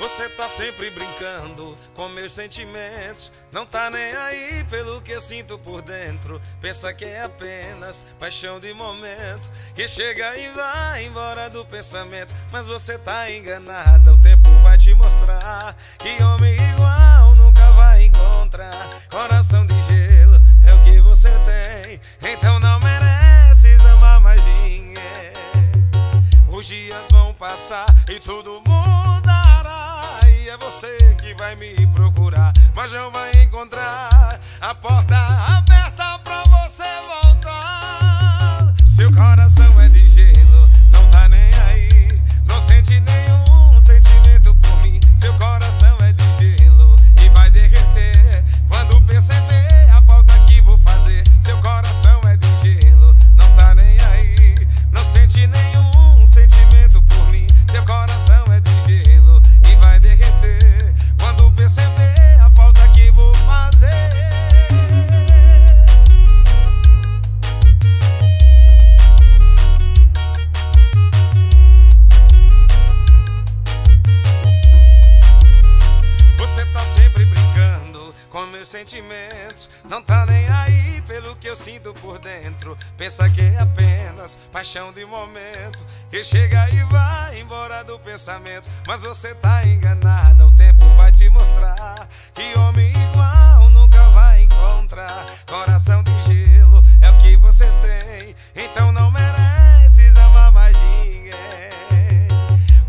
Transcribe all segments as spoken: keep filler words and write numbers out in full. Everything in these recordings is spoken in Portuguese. Você tá sempre brincando com meus sentimentos, não tá nem aí pelo que sinto por dentro. Pensa que é apenas paixão de momento, que chega e vai embora do pensamento. Mas você tá enganada, o tempo vai te mostrar que homem igual nunca vai encontrar. Coração de gelo é o que você tem, então não mereces amar mais ninguém. Os dias vão passar e tudo mudará, e é você que vai me procurar, mas não vai encontrar a porta aberta pra você voltar. Seu coração é de gelo, não tá nem aí, não sente nenhum sentimento por mim. Seu coração é de gelo e vai derreter quando perceber a falta que vou fazer. Seu coração é de gelo, não tá nem aí, não sente nenhum sentimento por mim. Seu coração é de gelo e vai derreter quando perceber a falta que vou fazer. Você tá sempre brincando com meus sentimentos, não tá nem aí pelo que eu sinto por dentro. Pensa que é apenas paixão de momento, que chega e vai embora do pensamento. Mas você tá enganada, o tempo vai te mostrar que homem igual nunca vai encontrar. Coração de gelo é o que você tem, então não mereces amar mais ninguém.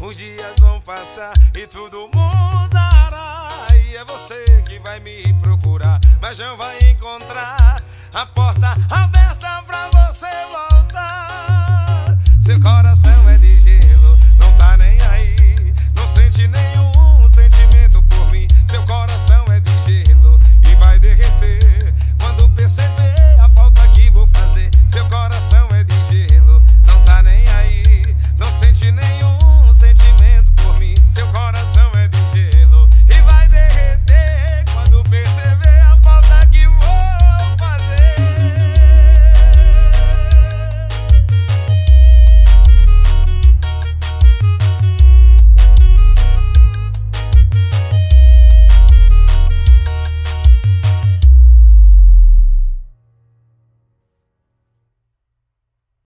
Os dias vão passar e tudo mudará, e é você que vai me procurar, mas não vai encontrar a porta aberta pra você voltar. Seu coração